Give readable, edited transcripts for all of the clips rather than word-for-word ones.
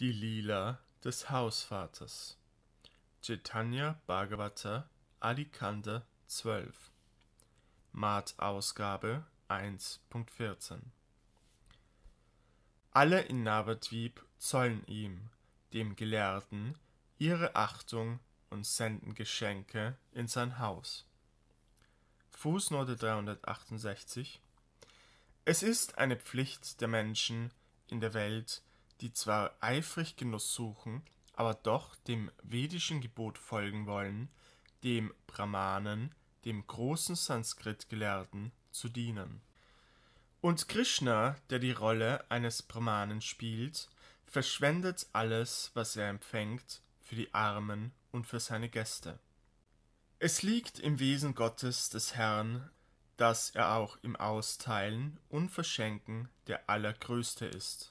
Die Lila des Hausvaters. Chaitanya Bhagavata Adikanda 12. Mart-Ausgabe 1.14. Alle in Navadvip zollen ihm, dem Gelehrten, ihre Achtung und senden Geschenke in sein Haus. Fußnote 368. Es ist eine Pflicht der Menschen in der Welt, die zwar eifrig Genuss suchen, aber doch dem vedischen Gebot folgen wollen, dem Brahmanen, dem großen Sanskrit-Gelehrten, zu dienen. Und Krishna, der die Rolle eines Brahmanen spielt, verschwendet alles, was er empfängt, für die Armen und für seine Gäste. Es liegt im Wesen Gottes des Herrn, dass er auch im Austeilen und Verschenken der Allergrößte ist.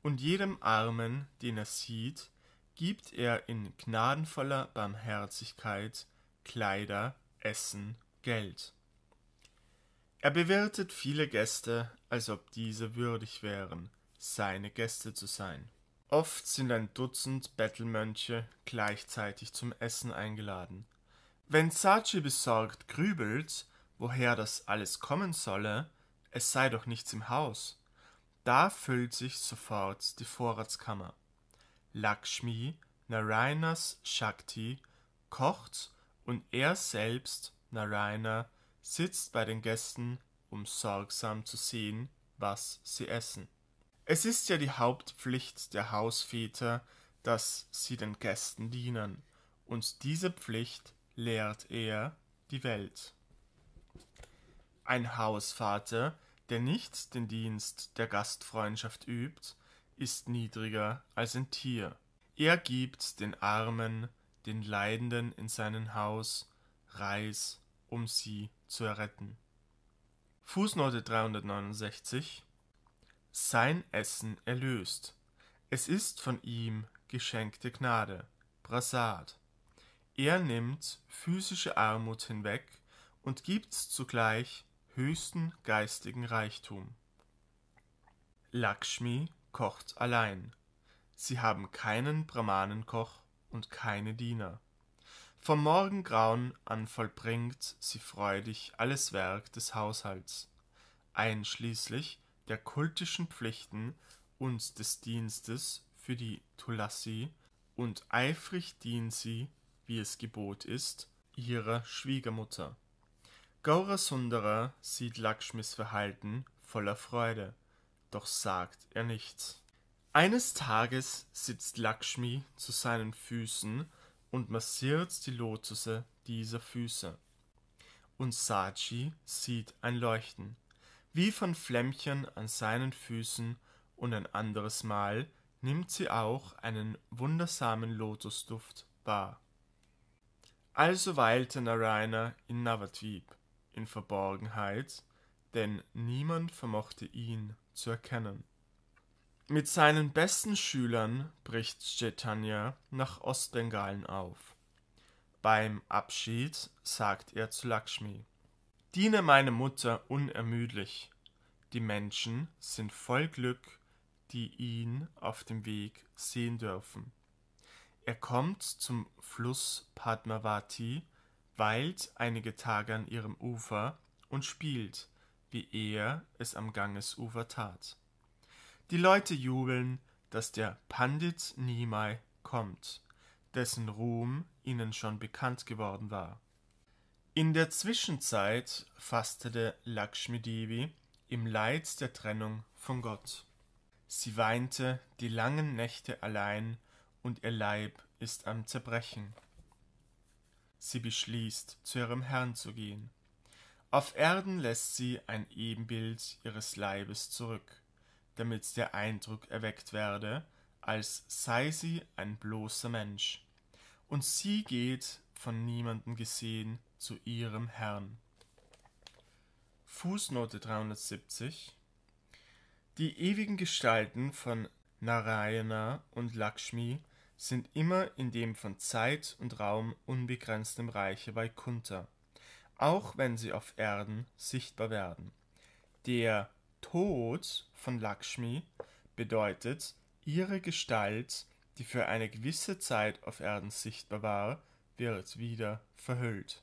Und jedem Armen, den er sieht, gibt er in gnadenvoller Barmherzigkeit Kleider, Essen, Geld. Er bewirtet viele Gäste, als ob diese würdig wären, seine Gäste zu sein. Oft sind 12 Bettelmönche gleichzeitig zum Essen eingeladen. Wenn Sachi besorgt grübelt, woher das alles kommen solle, es sei doch nichts im Haus. Da füllt sich sofort die Vorratskammer. Lakshmi, Narayanas Shakti, kocht und er selbst, Narayana, sitzt bei den Gästen, um sorgsam zu sehen, was sie essen. Es ist ja die Hauptpflicht der Hausväter, dass sie den Gästen dienen, und diese Pflicht lehrt er die Welt. Ein Hausvater, der nicht den Dienst der Gastfreundschaft übt, ist niedriger als ein Tier. Er gibt den Armen, den Leidenden in seinem Haus Reis, um sie zu erretten. Fußnote 369. Sein Essen erlöst. Es ist von ihm geschenkte Gnade, Prasad. Er nimmt physische Armut hinweg und gibt zugleich höchsten geistigen Reichtum. Lakshmi kocht allein. Sie haben keinen Brahmanenkoch und keine Diener. Vom Morgengrauen an vollbringt sie freudig alles Werk des Haushalts, einschließlich der kultischen Pflichten und des Dienstes für die Tulasi, und eifrig dient sie, wie es Gebot ist, ihrer Schwiegermutter. Gaurasundara sieht Lakshmis Verhalten voller Freude, doch sagt er nichts. Eines Tages sitzt Lakshmi zu seinen Füßen und massiert die Lotusse dieser Füße. Und Sachi sieht ein Leuchten, wie von Flämmchen an seinen Füßen, und ein anderes Mal nimmt sie auch einen wundersamen Lotusduft wahr. Also weilte Narayana in Navadvip in Verborgenheit, denn niemand vermochte ihn zu erkennen. Mit seinen besten Schülern bricht Chaitanya nach Ostbengalen auf. Beim Abschied sagt er zu Lakshmi: Diene meine Mutter unermüdlich. Die Menschen sind voll Glück, die ihn auf dem Weg sehen dürfen. Er kommt zum Fluss Padmavati, weilt einige Tage an ihrem Ufer und spielt, wie er es am Gangesufer tat. Die Leute jubeln, dass der Pandit Nimai kommt, dessen Ruhm ihnen schon bekannt geworden war. In der Zwischenzeit fastete Lakshmidevi im Leid der Trennung von Gott. Sie weinte die langen Nächte allein und ihr Leib ist am Zerbrechen. Sie beschließt, zu ihrem Herrn zu gehen. Auf Erden lässt sie ein Ebenbild ihres Leibes zurück, damit der Eindruck erweckt werde, als sei sie ein bloßer Mensch. Und sie geht, von niemandem gesehen, zu ihrem Herrn. Fußnote 370. Die ewigen Gestalten von Narayana und Lakshmi sind immer in dem von Zeit und Raum unbegrenztem Reiche Vaikuntha, auch wenn sie auf Erden sichtbar werden. Der Tod von Lakshmi bedeutet Ihre Gestalt, die für eine gewisse Zeit auf Erden sichtbar war, wird wieder verhüllt.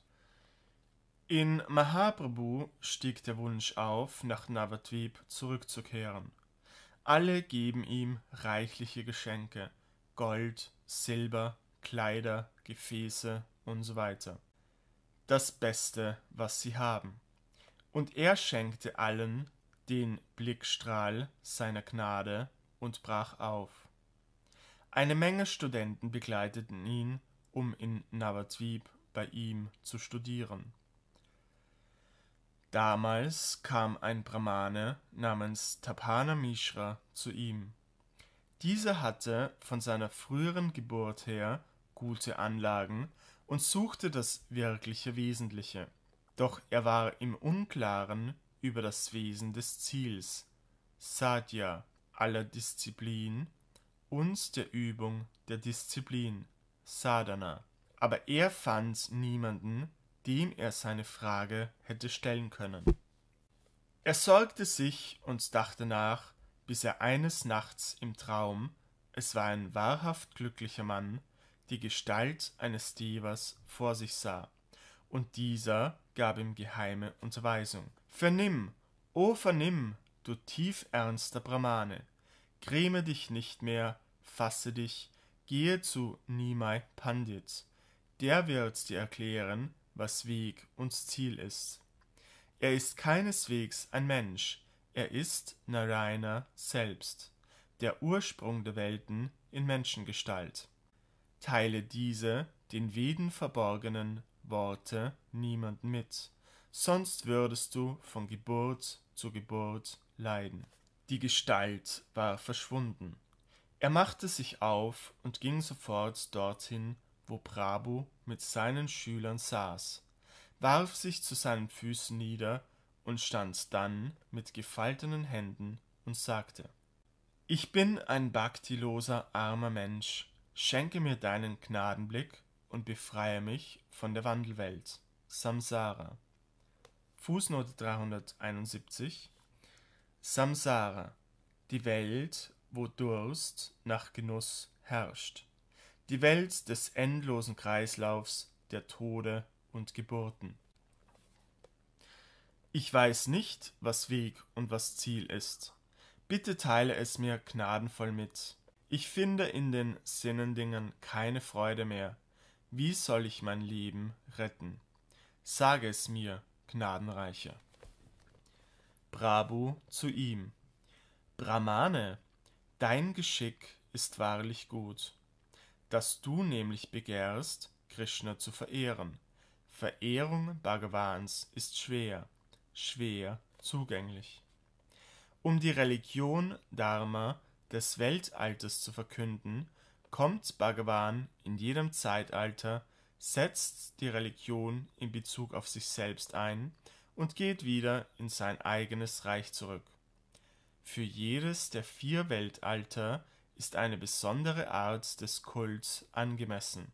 In Mahaprabhu stieg der Wunsch auf, nach Navadvip zurückzukehren. Alle geben ihm reichliche Geschenke, Gold, Silber, Kleider, Gefäße und so weiter. Das Beste, was sie haben. Und er schenkte allen den Blickstrahl seiner Gnade und brach auf. Eine Menge Studenten begleiteten ihn, um in Navadvip bei ihm zu studieren. Damals kam ein Brahmane namens Tapana Mishra zu ihm. Dieser hatte von seiner früheren Geburt her gute Anlagen und suchte das wirkliche Wesentliche. Doch er war im Unklaren über das Wesen des Ziels, Sadhya, aller Disziplin und der Übung der Disziplin, Sadhana. Aber er fand niemanden, dem er seine Frage hätte stellen können. Er sorgte sich und dachte nach, bis er eines Nachts im Traum, es war ein wahrhaft glücklicher Mann, die Gestalt eines Devas vor sich sah, und dieser gab ihm geheime Unterweisung. Vernimm, o vernimm, du tiefernster Brahmane, gräme dich nicht mehr, fasse dich, gehe zu Nimai Pandit, der wird dir erklären, was Weg und Ziel ist. Er ist keineswegs ein Mensch, er ist Narayana selbst, der Ursprung der Welten in Menschengestalt. Teile diese, den Veden verborgenen Worte, niemandem mit, sonst würdest du von Geburt zu Geburt leiden. Die Gestalt war verschwunden. Er machte sich auf und ging sofort dorthin, wo Prabhu mit seinen Schülern saß, warf sich zu seinen Füßen nieder und stand dann mit gefalteten Händen und sagte: Ich bin ein bhaktiloser armer Mensch, schenke mir deinen Gnadenblick und befreie mich von der Wandelwelt, Samsara. Fußnote 371: Samsara, die Welt, wo Durst nach Genuss herrscht. Die Welt des endlosen Kreislaufs der Tode und Geburten. Ich weiß nicht, was Weg und was Ziel ist. Bitte teile es mir gnadenvoll mit. Ich finde in den Sinnendingen keine Freude mehr. Wie soll ich mein Leben retten? Sage es mir, Gnadenreicher. Prabhu zu ihm: Brahmane, dein Geschick ist wahrlich gut, dass du nämlich begehrst, Krishna zu verehren. Verehrung Bhagavans ist schwer, schwer zugänglich. Um die Religion Dharma des Weltalters zu verkünden, kommt Bhagavan in jedem Zeitalter, setzt die Religion in Bezug auf sich selbst ein und geht wieder in sein eigenes Reich zurück. Für jedes der 4 Weltalter ist eine besondere Art des Kults angemessen.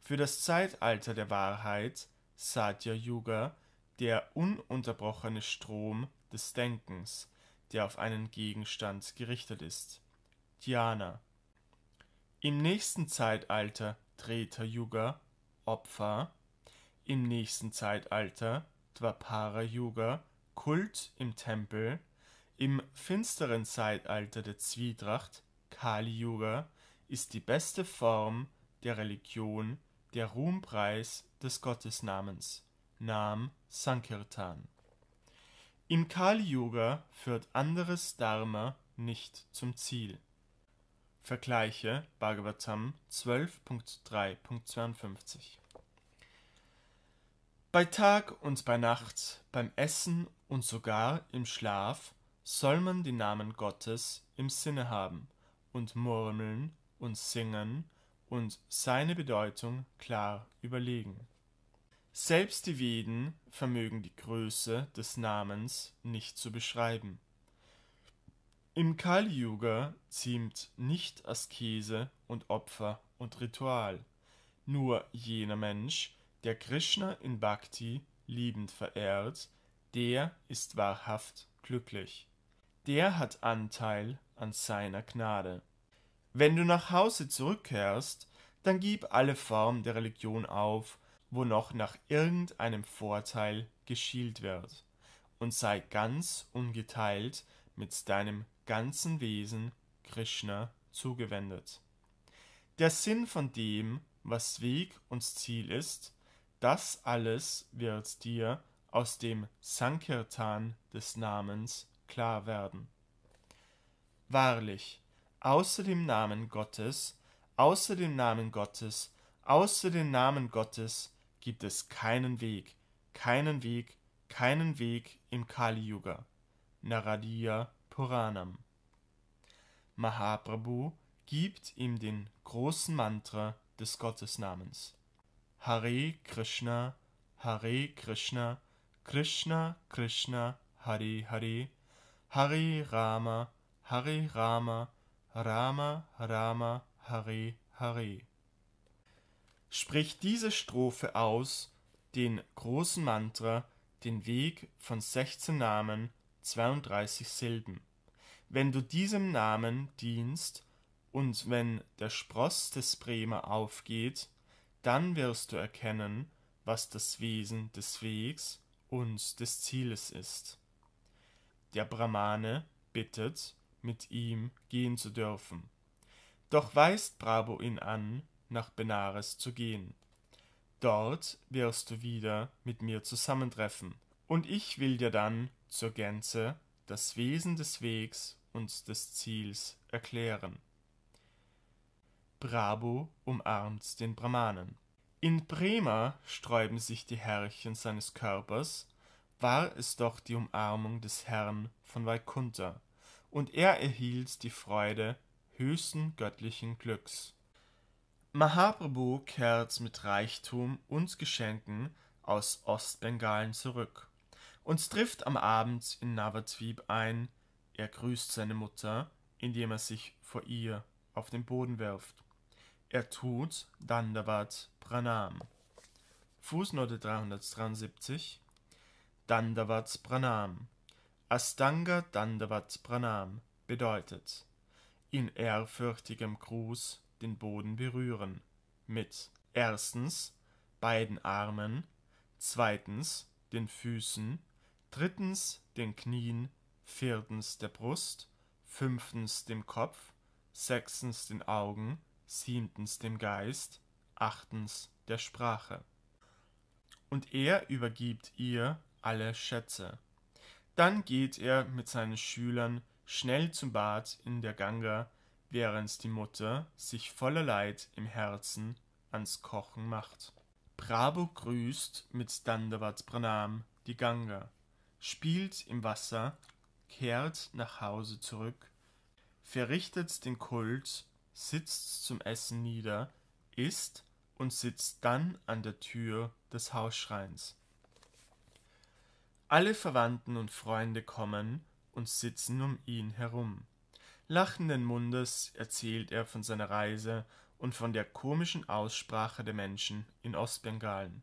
Für das Zeitalter der Wahrheit, Satya Yuga, der ununterbrochene Strom des Denkens, der auf einen Gegenstand gerichtet ist, Dhyana. Im nächsten Zeitalter, Treta Yuga, Opfer. Im nächsten Zeitalter, Dwapara Yuga, Kult im Tempel. Im finsteren Zeitalter der Zwietracht, Kali-Yuga, ist die beste Form der Religion der Ruhmpreis des Gottesnamens, Nam Sankirtan. Im Kali-Yuga führt anderes Dharma nicht zum Ziel. Vergleiche Bhagavatam 12.3.52. Bei Tag und bei Nacht, beim Essen und sogar im Schlaf soll man die Namen Gottes im Sinne haben und murmeln und singen und seine Bedeutung klar überlegen. Selbst die Veden vermögen die Größe des Namens nicht zu beschreiben. Im Kali-Yuga ziemt nicht Askese und Opfer und Ritual. Nur jener Mensch, der Krishna in Bhakti liebend verehrt, der ist wahrhaft glücklich. Der hat Anteil an seiner Gnade. Wenn du nach Hause zurückkehrst, dann gib alle Formen der Religion auf, wo noch nach irgendeinem Vorteil geschielt wird, und sei ganz ungeteilt mit deinem ganzen Wesen Krishna zugewendet. Der Sinn von dem, was Weg und Ziel ist, das alles wird dir aus dem Sankirtan des Namens klar werden. Wahrlich, außer dem Namen Gottes, außer dem Namen Gottes, außer dem Namen Gottes gibt es keinen Weg, keinen Weg, keinen Weg im Kali-Yuga. Naradiya Puranam. Mahaprabhu gibt ihm den großen Mantra des Gottesnamens. Hare Krishna, Hare Krishna, Krishna Krishna, Hare Hare, Hare Rama, Hare Rama, Rama Rama, Hare Hare. Sprich diese Strophe aus, den großen Mantra, den Weg von 16 Namen, 32 Silben. Wenn du diesem Namen dienst und wenn der Spross des Prema aufgeht, dann wirst du erkennen, was das Wesen des Wegs und des Zieles ist. Der Brahmane bittet, mit ihm gehen zu dürfen. Doch weist Prabhu ihn an, nach Benares zu gehen. Dort wirst du wieder mit mir zusammentreffen, und ich will dir dann zur Gänze das Wesen des Wegs und des Ziels erklären. Prabhu umarmt den Brahmanen. In Prema sträuben sich die Herrchen seines Körpers, war es doch die Umarmung des Herrn von Vaikuntha, und er erhielt die Freude höchsten göttlichen Glücks. Mahaprabhu kehrt mit Reichtum und Geschenken aus Ostbengalen zurück und trifft am Abend in Navadvip ein. Er grüßt seine Mutter, indem er sich vor ihr auf den Boden wirft. Er tut Dandavat Pranam. Fußnote 373. Dandavat Pranam. Astanga Dandavat Pranam bedeutet: in ehrfürchtigem Gruß den Boden berühren, mit erstens beiden Armen, zweitens den Füßen, drittens den Knien, viertens der Brust, fünftens dem Kopf, sechstens den Augen, siebtens dem Geist, achtens der Sprache. Und er übergibt ihr alle Schätze. Dann geht er mit seinen Schülern schnell zum Bad in der Ganga, während die Mutter sich voller Leid im Herzen ans Kochen macht. Prabhu grüßt mit Dandavat Pranam die Ganga, spielt im Wasser, kehrt nach Hause zurück, verrichtet den Kult, sitzt zum Essen nieder, isst und sitzt dann an der Tür des Hausschreins. Alle Verwandten und Freunde kommen und sitzen um ihn herum. Lachenden Mundes erzählt er von seiner Reise und von der komischen Aussprache der Menschen in Ostbengalen.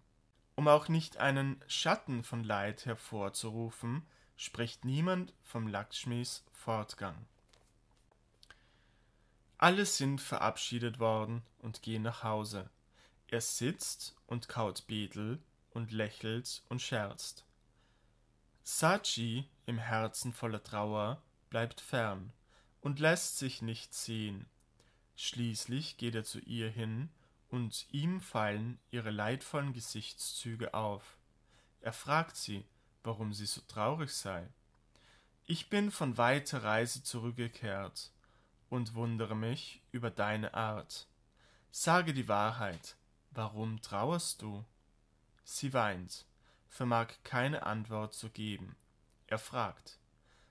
Um auch nicht einen Schatten von Leid hervorzurufen, spricht niemand vom Lakshmis Fortgang. Alle sind verabschiedet worden und gehen nach Hause. Er sitzt und kaut Betel und lächelt und scherzt. Sachi, im Herzen voller Trauer, bleibt fern und lässt sich nicht sehen. Schließlich geht er zu ihr hin, und ihm fallen ihre leidvollen Gesichtszüge auf. Er fragt sie, warum sie so traurig sei. Ich bin von weiter Reise zurückgekehrt und wundere mich über deine Art. Sage die Wahrheit, warum trauerst du? Sie weint, vermag keine Antwort zu geben. Er fragt: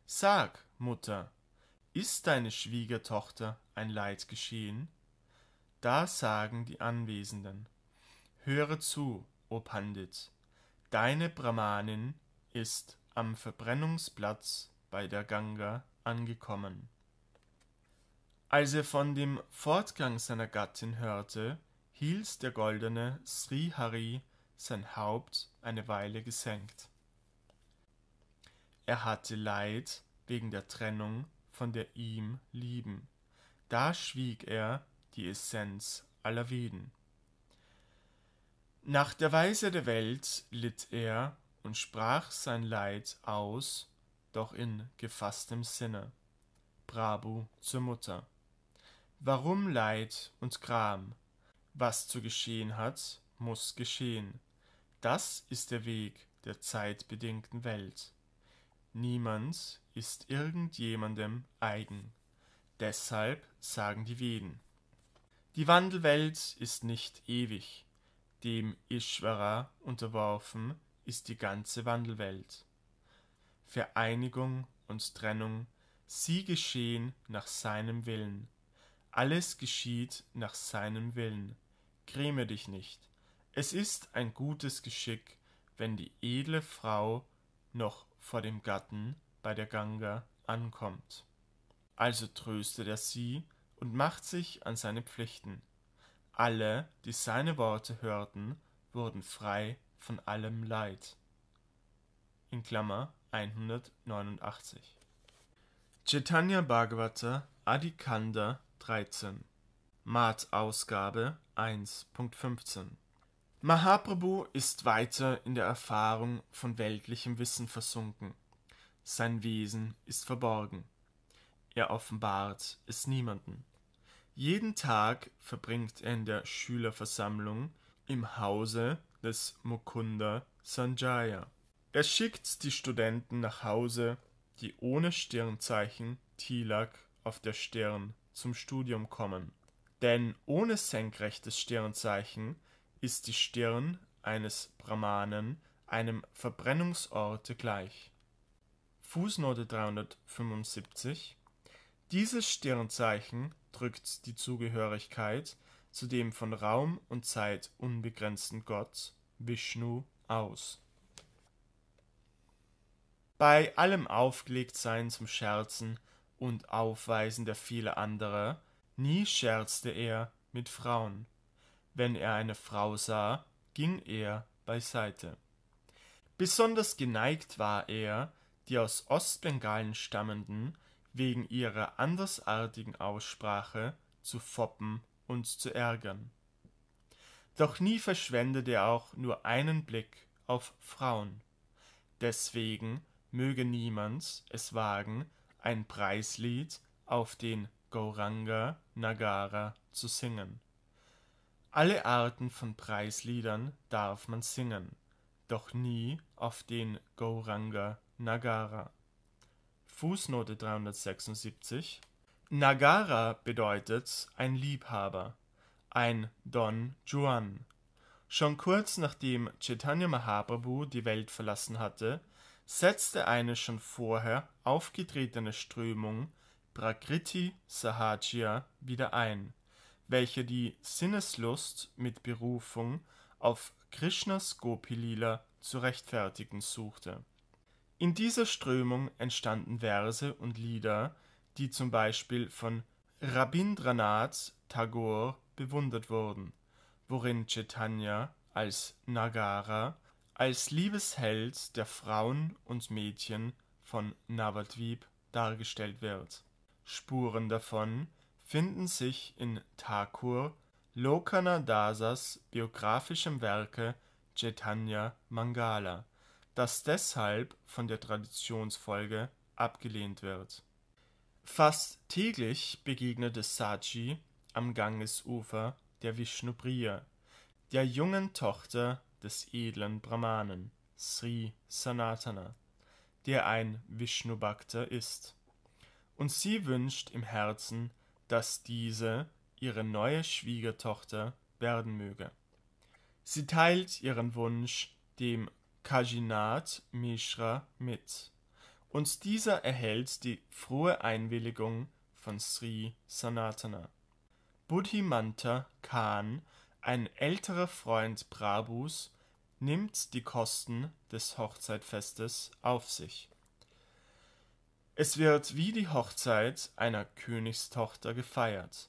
Sag, Mutter, ist deine Schwiegertochter ein Leid geschehen? Da sagen die Anwesenden: Höre zu, o Pandit, deine Brahmanin ist am Verbrennungsplatz bei der Ganga angekommen. Als er von dem Fortgang seiner Gattin hörte, hielt der goldene Sri Hari sein Haupt eine Weile gesenkt. Er hatte Leid wegen der Trennung von der ihm Lieben. Da schwieg er die Essenz aller Veden. Nach der Weise der Welt litt er und sprach sein Leid aus, doch in gefasstem Sinne. Prabhu zur Mutter. Warum Leid und Gram? Was zu geschehen hat, muss geschehen. Das ist der Weg der zeitbedingten Welt. Niemand ist irgendjemandem eigen. Deshalb sagen die Veden. Die Wandelwelt ist nicht ewig. Dem Ishvara unterworfen ist die ganze Wandelwelt. Vereinigung und Trennung, sie geschehen nach seinem Willen. Alles geschieht nach seinem Willen. Gräme dich nicht. Es ist ein gutes Geschick, wenn die edle Frau noch vor dem Gatten bei der Ganga ankommt. Also tröstet er sie und macht sich an seine Pflichten. Alle, die seine Worte hörten, wurden frei von allem Leid. In Klammer 189. Chaitanya Bhagavata Adikanda 13 Mart-Ausgabe 1.15. Mahaprabhu ist weiter in der Erfahrung von weltlichem Wissen versunken. Sein Wesen ist verborgen. Er offenbart es niemanden. Jeden Tag verbringt er in der Schülerversammlung im Hause des Mukunda Sanjaya. Er schickt die Studenten nach Hause, die ohne Stirnzeichen Tilak auf der Stirn zum Studium kommen. Denn ohne senkrechtes Stirnzeichen ist die Stirn eines Brahmanen einem Verbrennungsorte gleich. Fußnote 375. Dieses Stirnzeichen drückt die Zugehörigkeit zu dem von Raum und Zeit unbegrenzten Gott, Vishnu, aus. Bei allem Aufgelegtsein zum Scherzen und Aufweisen der Fehler anderer, nie scherzte er mit Frauen. Wenn er eine Frau sah, ging er beiseite. Besonders geneigt war er, die aus Ostbengalen stammenden, wegen ihrer andersartigen Aussprache zu foppen und zu ärgern. Doch nie verschwendete er auch nur einen Blick auf Frauen. Deswegen möge niemand es wagen, ein Preislied auf den Gauranga Nagara zu singen. Alle Arten von Preisliedern darf man singen, doch nie auf den Gauranga Nagara. Fußnote 376. Nagara bedeutet ein Liebhaber, ein Don Juan. Schon kurz nachdem Chaitanya Mahaprabhu die Welt verlassen hatte, setzte eine schon vorher aufgetretene Strömung Prakriti Sahajya wieder ein, welche die Sinneslust mit Berufung auf Krishnas Gopilila zu rechtfertigen suchte. In dieser Strömung entstanden Verse und Lieder, die zum Beispiel von Rabindranath Tagore bewundert wurden, worin Chaitanya als Nagara, als Liebesheld der Frauen und Mädchen von Navadvip dargestellt wird. Spuren davon finden sich in Thakur Lokana Dasas biografischem Werke Chaitanya Mangala, das deshalb von der Traditionsfolge abgelehnt wird. Fast täglich begegnete Sachi am Gangesufer der Vishnupriya, der jungen Tochter des edlen Brahmanen, Sri Sanatana, der ein Vishnubhakta ist. Und sie wünscht im Herzen, dass diese ihre neue Schwiegertochter werden möge. Sie teilt ihren Wunsch dem Kajinath Mishra mit. Und dieser erhält die frohe Einwilligung von Sri Sanatana. Buddhimanta Khan, ein älterer Freund Prabhus, nimmt die Kosten des Hochzeitfestes auf sich. Es wird wie die Hochzeit einer Königstochter gefeiert.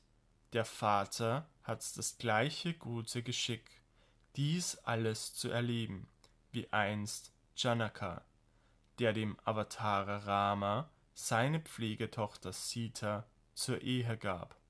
Der Vater hat das gleiche gute Geschick, dies alles zu erleben, wie einst Janaka, der dem Avatara Rama seine Pflegetochter Sita zur Ehe gab.